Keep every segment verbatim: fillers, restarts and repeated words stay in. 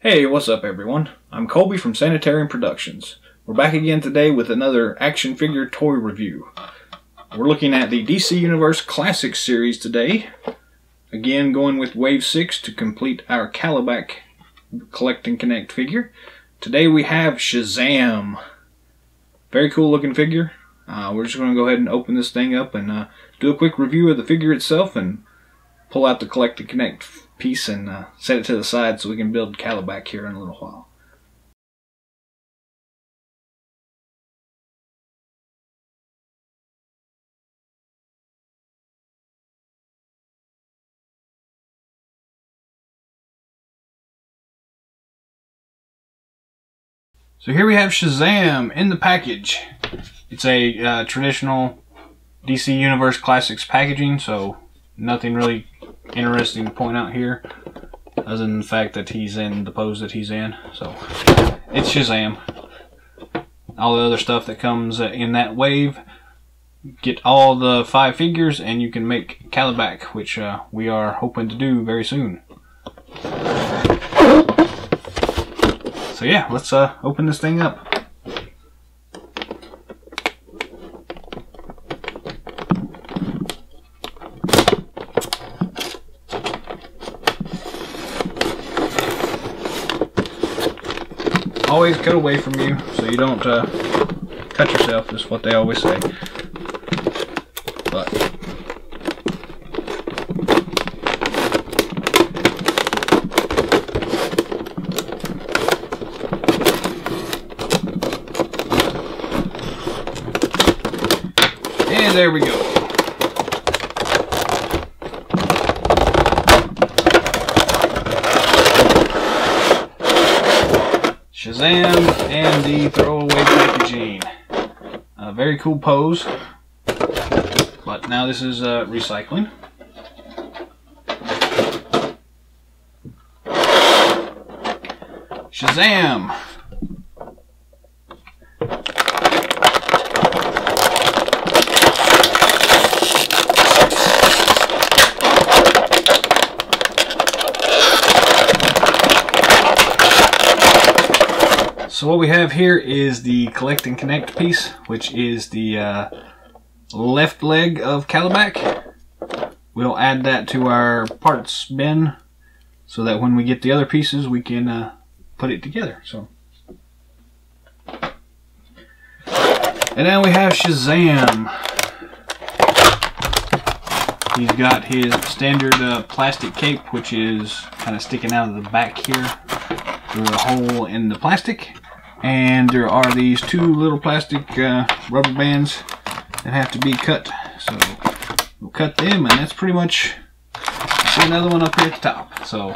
Hey, what's up everyone? I'm Colby from Sanitarium Productions. We're back again today with another action figure toy review. We're looking at the D C Universe Classics series today. Again, going with Wave six to complete our Kalibak Collect and Connect figure. Today we have Shazam. Very cool looking figure. Uh, we're just going to go ahead and open this thing up and uh, do a quick review of the figure itself and pull out the Collect and Connect piece and uh, set it to the side so we can build Kalibak here in a little while. So here we have Shazam in the package. It's a uh, traditional D C Universe Classics packaging, so nothing really interesting to point out here, other than the fact that he's in the pose that he's in. So it's Shazam. All the other stuff that comes in that wave, get all the five figures and you can make Kalibak, which uh, we are hoping to do very soon. So yeah, let's uh, open this thing up. Always cut away from you so you don't uh, cut yourself, is what they always say. But and there we go. Shazam and the throwaway packaging. A very cool pose, but now this is uh, recycling. Shazam! So what we have here is the Collect and Connect piece, which is the uh, left leg of Kalibak. We'll add that to our parts bin so that when we get the other pieces we can uh, put it together. So, and now we have Shazam. He's got his standard uh, plastic cape, which is kind of sticking out of the back here through a hole in the plastic. And there are these two little plastic uh, rubber bands that have to be cut. So we'll cut them, and that's pretty much another one up here at the top. So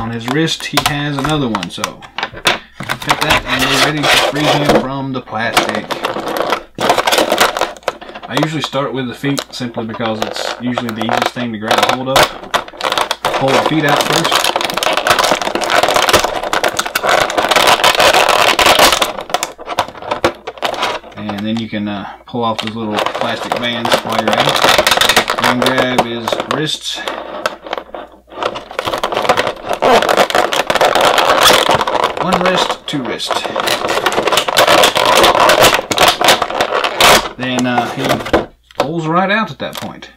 on his wrist, he has another one. So cut that, and we're ready to free him from the plastic. I usually start with the feet simply because it's usually the easiest thing to grab a hold of. Pull the feet out first. And then you can uh, pull off those little plastic bands while you're at it. And grab his wrists. One wrist, two wrist. Then uh, he pulls right out at that point.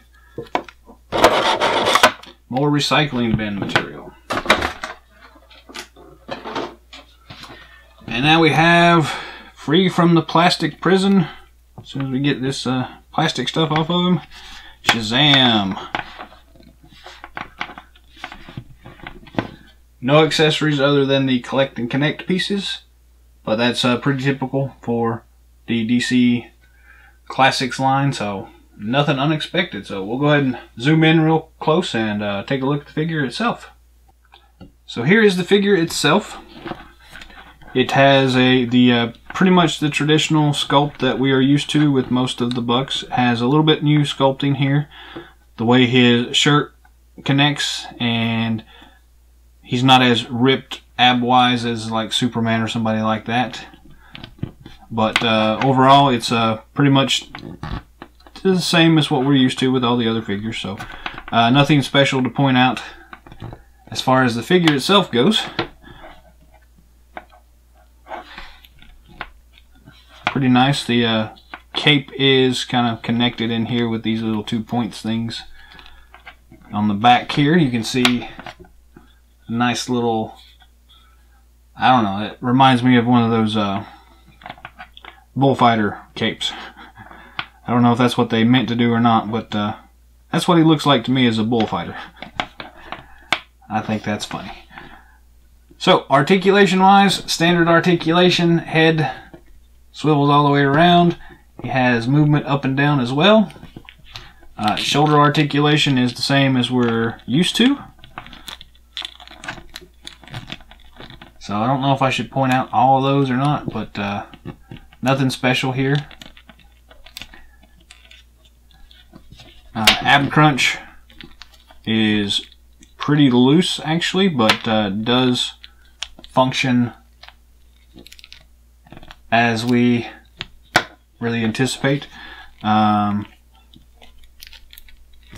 More recycling bin material. And now we have free from the plastic prison. As soon as we get this uh, plastic stuff off of him, Shazam. No accessories other than the Collect and Connect pieces, but that's uh, pretty typical for the D C Classics line, so nothing unexpected. So we'll go ahead and zoom in real close and uh, take a look at the figure itself. So here is the figure itself. It has a the uh, pretty much the traditional sculpt that we are used to with most of the Bucks. It has a little bit new sculpting here. The way his shirt connects, and he's not as ripped ab-wise as like Superman or somebody like that. But uh, overall, it's uh, pretty much the same as what we're used to with all the other figures. So uh, nothing special to point out. As far as the figure itself goes, pretty nice. The uh, cape is kind of connected in here with these little two points things. On the back here, you can see a nice little, I don't know, it reminds me of one of those uh, bullfighter capes. I don't know if that's what they meant to do or not, but uh, that's what he looks like to me as a bullfighter. I think that's funny. So, articulation-wise, standard articulation, head swivels all the way around. He has movement up and down as well. Uh, shoulder articulation is the same as we're used to. So I don't know if I should point out all of those or not, but uh, nothing special here. Uh, ab crunch is pretty loose actually, but uh, does function as we really anticipate. Um,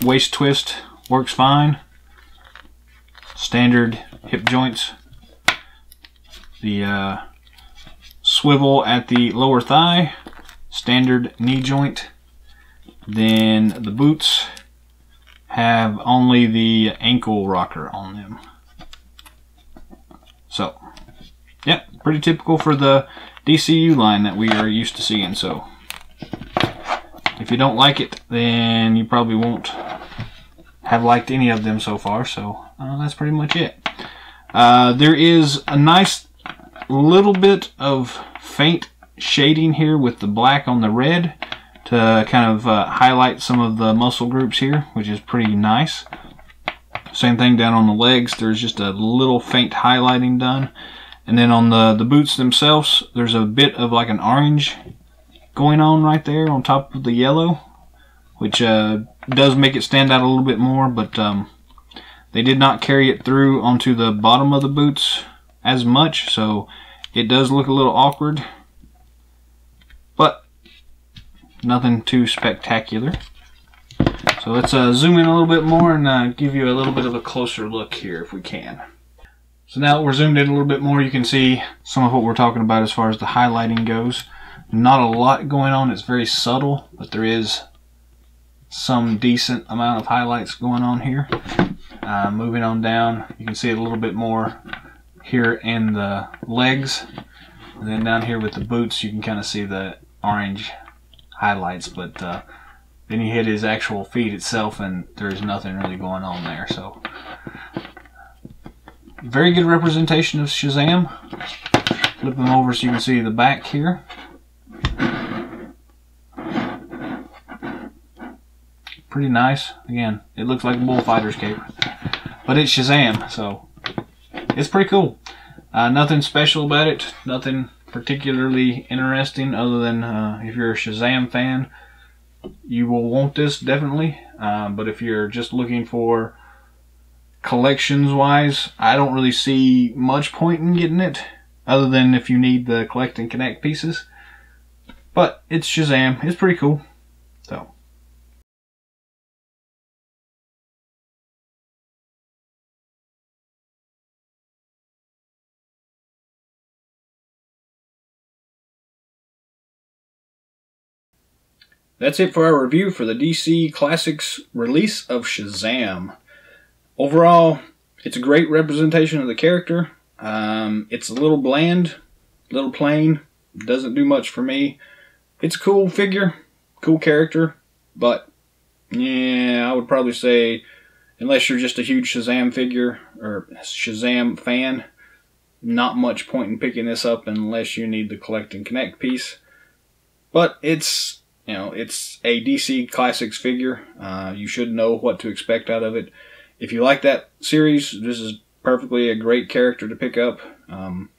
waist twist works fine. Standard hip joints. The uh, swivel at the lower thigh. Standard knee joint. Then the boots have only the ankle rocker on them. So, yep, yeah, pretty typical for the D C U line that we are used to seeing. So, if you don't like it, then you probably won't have liked any of them so far. So, uh, that's pretty much it. Uh, there is a nice little bit of faint shading here with the black on the red, to kind of uh, highlight some of the muscle groups here, which is pretty nice. Same thing down on the legs, there's just a little faint highlighting done. And then on the, the boots themselves, there's a bit of like an orange going on right there on top of the yellow, which uh, does make it stand out a little bit more, but um, they did not carry it through onto the bottom of the boots as much, so it does look a little awkward. But nothing too spectacular. So let's uh, zoom in a little bit more and uh, give you a little bit of a closer look here if we can. So now that we're zoomed in a little bit more, you can see some of what we're talking about as far as the highlighting goes. Not a lot going on, it's very subtle, but there is some decent amount of highlights going on here. Uh, moving on down, you can see it a little bit more here in the legs. And then down here with the boots, you can kind of see the orange highlights, but uh, then you hit his actual feet itself and there's nothing really going on there. So very good representation of Shazam. Flip them over so you can see the back here. Pretty nice. Again, it looks like a bullfighter's cape, but it's Shazam, so it's pretty cool. Uh, nothing special about it, nothing particularly interesting other than uh, if you're a Shazam fan, you will want this definitely, uh, but if you're just looking for collections wise, I don't really see much point in getting it other than if you need the collect and connect pieces, but it's Shazam, it's pretty cool. So that's it for our review for the D C Classics release of Shazam. Overall, it's a great representation of the character. Um, it's a little bland, a little plain, doesn't do much for me. It's a cool figure, cool character, but yeah, I would probably say, unless you're just a huge Shazam figure or Shazam fan, not much point in picking this up unless you need the collect and connect piece. But it's, you know, it's a D C Classics figure. Uh, you should know what to expect out of it. If you like that series, this is perfectly a great character to pick up. Um,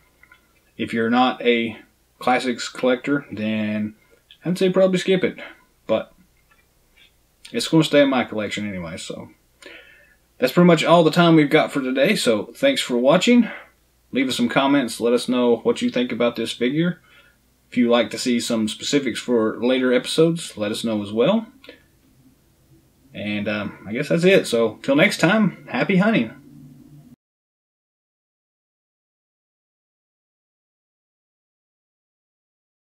if you're not a Classics collector, then I'd say probably skip it. But it's going to stay in my collection anyway. So that's pretty much all the time we've got for today. So thanks for watching. Leave us some comments. Let us know what you think about this figure. If you'd like to see some specifics for later episodes, let us know as well. And um, I guess that's it. So till next time, happy hunting.